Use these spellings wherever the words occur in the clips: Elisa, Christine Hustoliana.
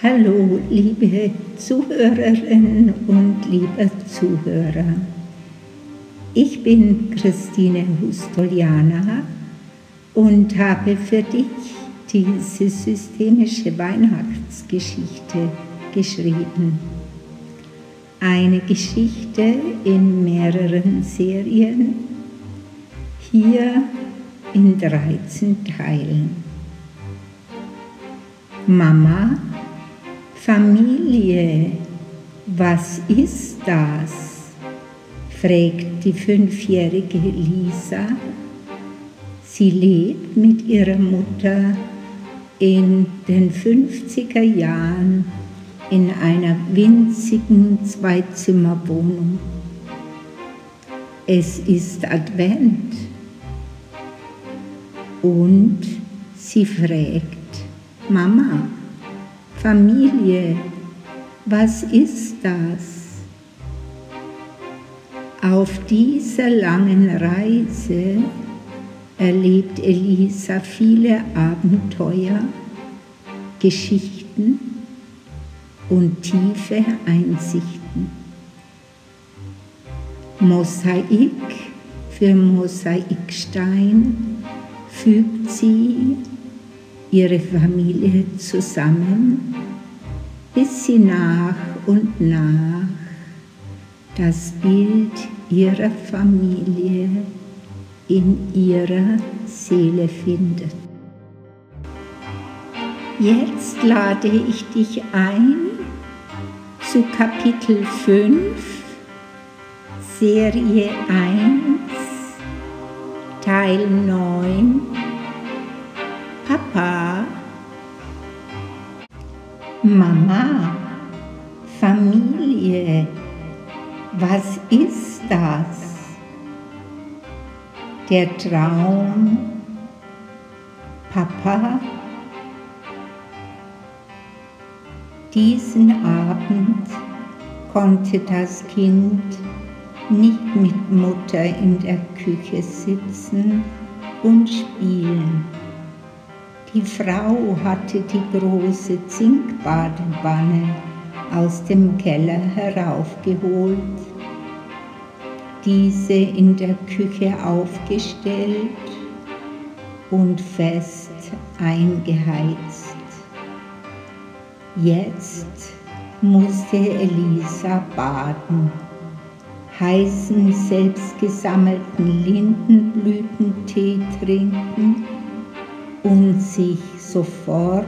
Hallo, liebe Zuhörerinnen und lieber Zuhörer. Ich bin Christine Hustoliana und habe für dich diese systemische Weihnachtsgeschichte geschrieben. Eine Geschichte in mehreren Serien, hier in 13 Teilen. Mama, Familie, was ist das? Fragt die 5-jährige Elisa. Sie lebt mit ihrer Mutter in den 50er Jahren in einer winzigen 2-Zimmer-Wohnung. Es ist Advent und sie fragt, Mama, Familie, was ist das? Auf dieser langen Reise erlebt Elisa viele Abenteuer, Geschichten und tiefe Einsichten. Mosaik für Mosaikstein fügt sie ihre Familie zusammen, bis sie nach und nach das Bild ihrer Familie in ihrer Seele findet. Jetzt lade ich dich ein zu Kapitel 5, Serie 1, Teil 9, Papa, Mama, Familie, was ist das? Der Traum, Papa. Diesen Abend konnte das Kind nicht mit Mutter in der Küche sitzen und spielen. Die Frau hatte die große Zinkbadewanne aus dem Keller heraufgeholt, diese in der Küche aufgestellt und fest eingeheizt. Jetzt musste Elisa baden. Heißen, selbstgesammelten Lindenblütentee trinken und sich sofort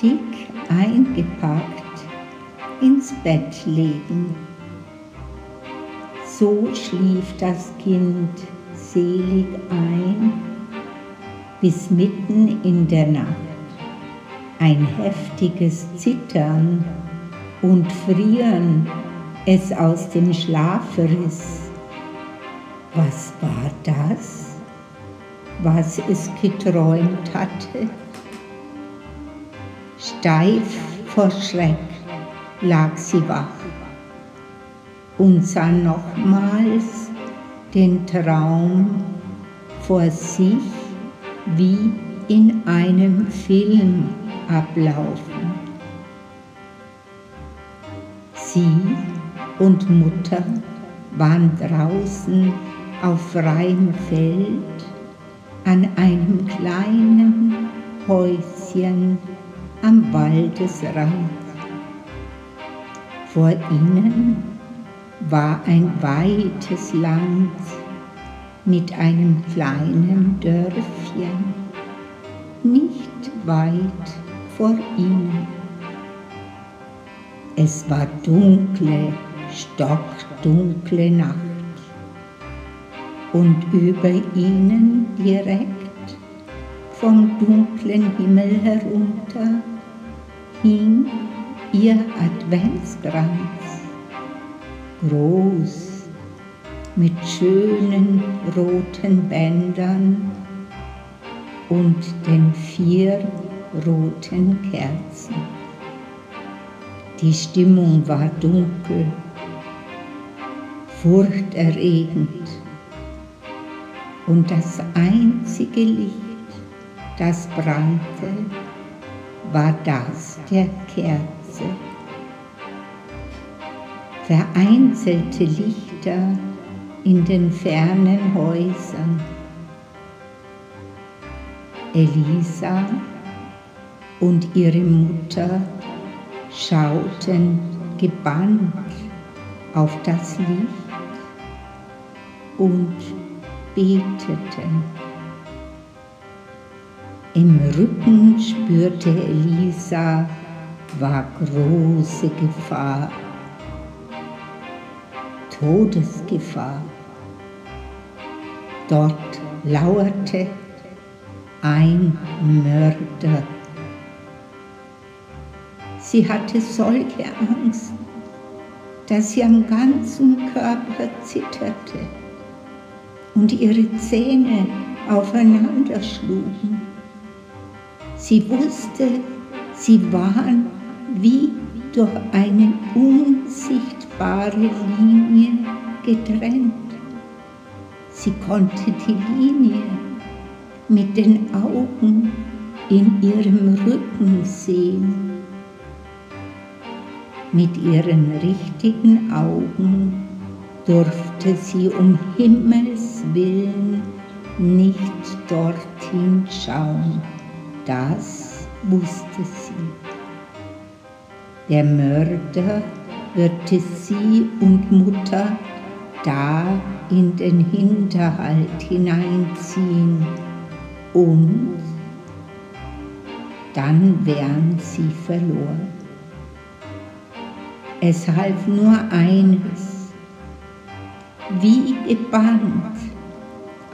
dick eingepackt ins Bett legen. So schlief das Kind selig ein, bis mitten in der Nacht ein heftiges Zittern und Frieren es aus dem Schlaf riss. Was war das, was es geträumt hatte? Steif vor Schreck lag sie wach und sah nochmals den Traum vor sich wie in einem Film ablaufen. Sie und Mutter waren draußen auf freiem Feld an einem kleinen Häuschen am Waldesrand. Vor ihnen war ein weites Land mit einem kleinen Dörfchen, nicht weit vor ihnen. Es war dunkle, stockdunkle Nacht. Und über ihnen direkt vom dunklen Himmel herunter hing ihr Adventskranz, groß, mit schönen roten Bändern und den 4 roten Kerzen. Die Stimmung war dunkel, furchterregend. Und das einzige Licht, das brannte, war das der Kerze. Vereinzelte Lichter in den fernen Häusern. Elisa und ihre Mutter schauten gebannt auf das Licht und beteten. Im Rücken spürte Elisa, war große Gefahr, Todesgefahr. Dort lauerte ein Mörder. Sie hatte solche Angst, dass sie am ganzen Körper zitterte und ihre Zähne aufeinander schlugen. Sie wusste, sie waren wie durch eine unsichtbare Linie getrennt. Sie konnte die Linie mit den Augen in ihrem Rücken sehen. Mit ihren richtigen Augen durfte sie um Himmels willen nicht dorthin schauen. Das wusste sie. Der Mörder würde sie und Mutter da in den Hinterhalt hineinziehen und dann wären sie verloren. Es half nur eines, wie gebannt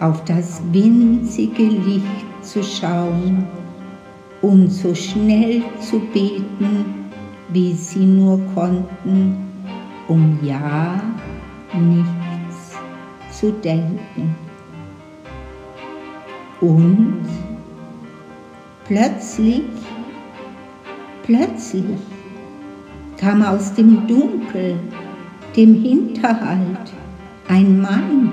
auf das winzige Licht zu schauen und so schnell zu beten, wie sie nur konnten, um ja nichts zu denken. Und plötzlich kam aus dem Dunkel, dem Hinterhalt, ein Mann.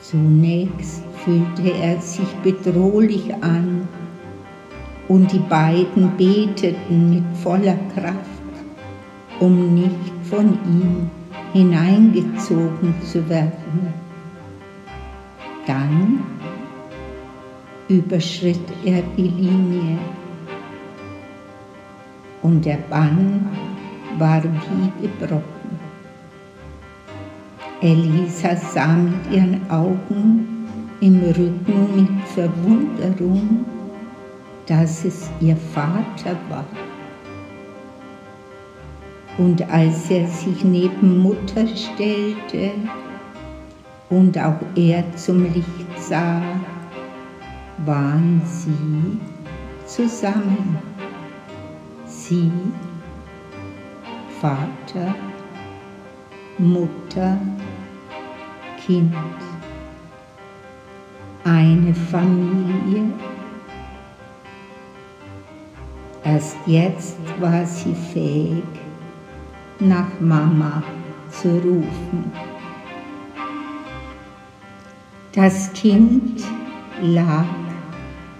Zunächst fühlte er sich bedrohlich an und die beiden beteten mit voller Kraft, um nicht von ihm hineingezogen zu werden. Dann überschritt er die Linie. Und der Bann war wie gebrochen. Elisa sah mit ihren Augen im Rücken mit Verwunderung, dass es ihr Vater war. Und als er sich neben Mutter stellte und auch er zum Licht sah, waren sie zusammen. Sie, Vater, Mutter, Kind, eine Familie. Erst jetzt war sie fähig, nach Mama zu rufen. Das Kind lag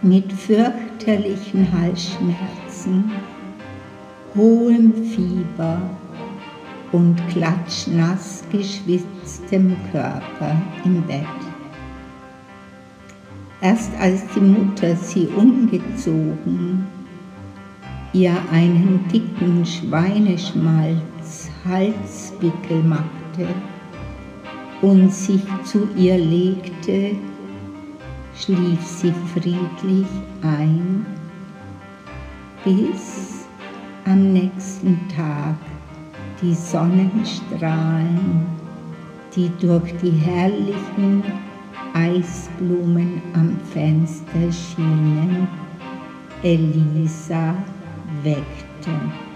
mit fürchterlichen Halsschmerzen, hohem Fieber und klatschnass geschwitztem Körper im Bett. Erst als die Mutter sie umgezogen, ihr einen dicken Schweineschmalz-Halswickel machte und sich zu ihr legte, schlief sie friedlich ein, bis am nächsten Tag die Sonnenstrahlen, die durch die herrlichen Eisblumen am Fenster schienen, Elisa weckten.